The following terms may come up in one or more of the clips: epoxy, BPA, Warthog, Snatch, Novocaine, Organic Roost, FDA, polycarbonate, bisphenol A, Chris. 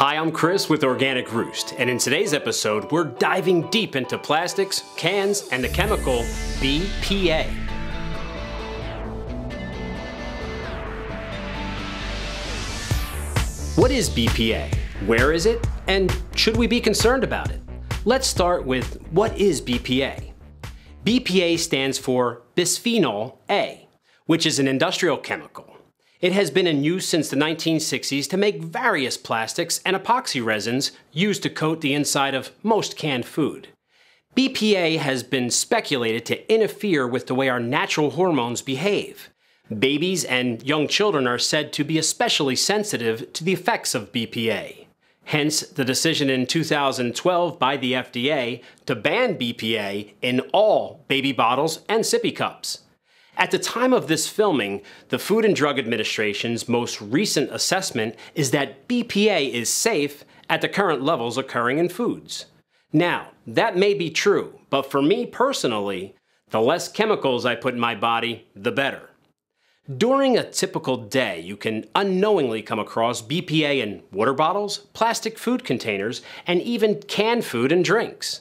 Hi, I'm Chris with Organic Roost, and in today's episode, we're diving deep into plastics, cans, and the chemical BPA. What is BPA? Where is it? And should we be concerned about it? Let's start with what is BPA? BPA stands for bisphenol A, which is an industrial chemical. It has been in use since the 1960s to make various plastics and epoxy resins used to coat the inside of most canned food. BPA has been speculated to interfere with the way our natural hormones behave. Babies and young children are said to be especially sensitive to the effects of BPA. Hence, the decision in 2012 by the FDA to ban BPA in all baby bottles and sippy cups. At the time of this filming, the Food and Drug Administration's most recent assessment is that BPA is safe at the current levels occurring in foods. Now, that may be true, but for me personally, the less chemicals I put in my body, the better. During a typical day, you can unknowingly come across BPA in water bottles, plastic food containers, and even canned food and drinks.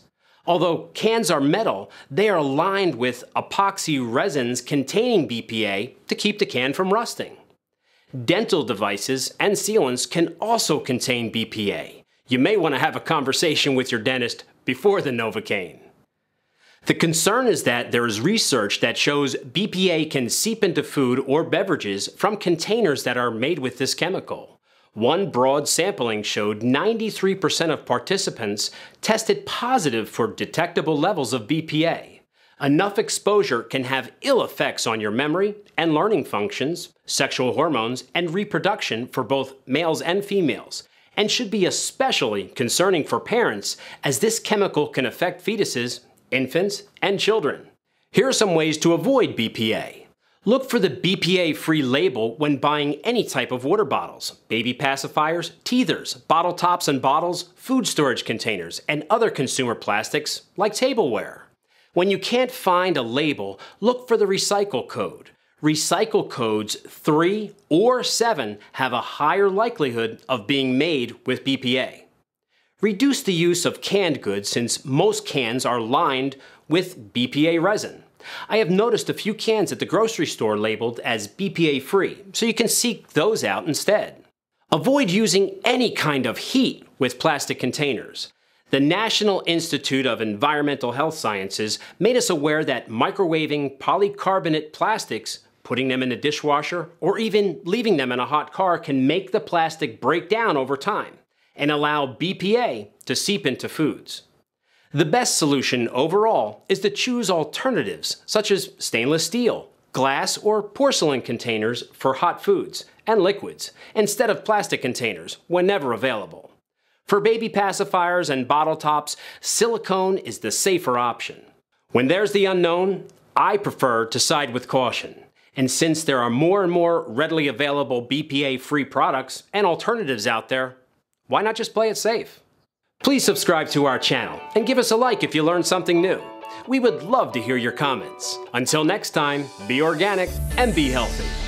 Although cans are metal, they are lined with epoxy resins containing BPA to keep the can from rusting. Dental devices and sealants can also contain BPA. You may want to have a conversation with your dentist before the Novocaine. The concern is that there is research that shows BPA can seep into food or beverages from containers that are made with this chemical. One broad sampling showed 93% of participants tested positive for detectable levels of BPA. Enough exposure can have ill effects on your memory and learning functions, sexual hormones, and reproduction for both males and females, and should be especially concerning for parents as this chemical can affect fetuses, infants, and children. Here are some ways to avoid BPA. Look for the BPA-free label when buying any type of water bottles, baby pacifiers, teethers, bottle tops and bottles, food storage containers, and other consumer plastics like tableware. When you can't find a label, look for the recycle code. Recycle codes 3 or 7 have a higher likelihood of being made with BPA. Reduce the use of canned goods since most cans are lined with BPA resin. I have noticed a few cans at the grocery store labeled as BPA-free, so you can seek those out instead. Avoid using any kind of heat with plastic containers. The National Institute of Environmental Health Sciences made us aware that microwaving polycarbonate plastics, putting them in the dishwasher, or even leaving them in a hot car can make the plastic break down over time and allow BPA to seep into foods. The best solution overall is to choose alternatives such as stainless steel, glass, or porcelain containers for hot foods and liquids instead of plastic containers whenever available. For baby pacifiers and bottle tops, silicone is the safer option. When there's the unknown, I prefer to side with caution. And since there are more and more readily available BPA-free products and alternatives out there, why not just play it safe? Please subscribe to our channel and give us a like if you learned something new. We would love to hear your comments. Until next time, be organic and be healthy.